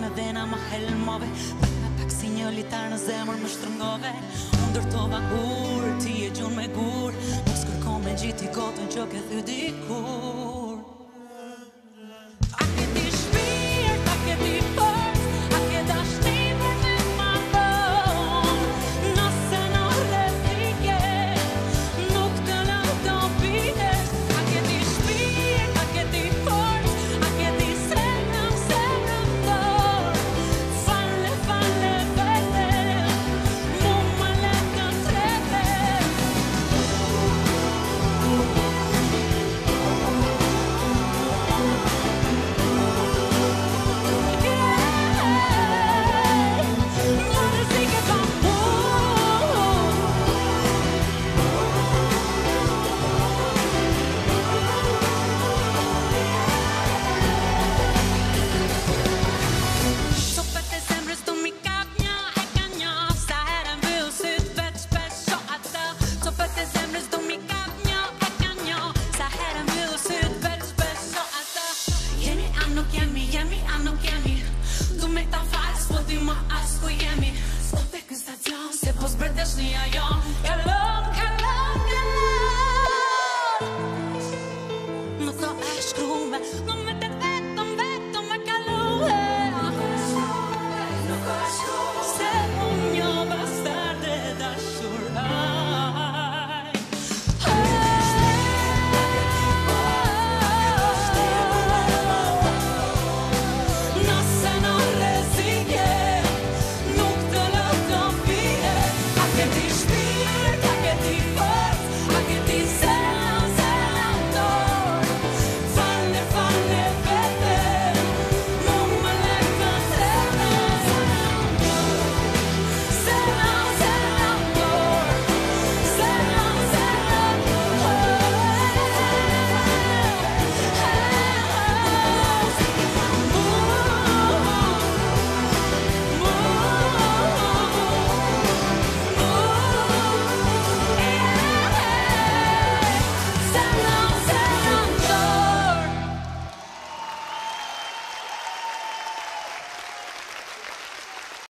në dhena ma helmove Pak në pak si një litar në zemër më shtërngove Unë dërtova kur, ti e gjun me gur Mos kërko me gjithi kotën që ke thy dikur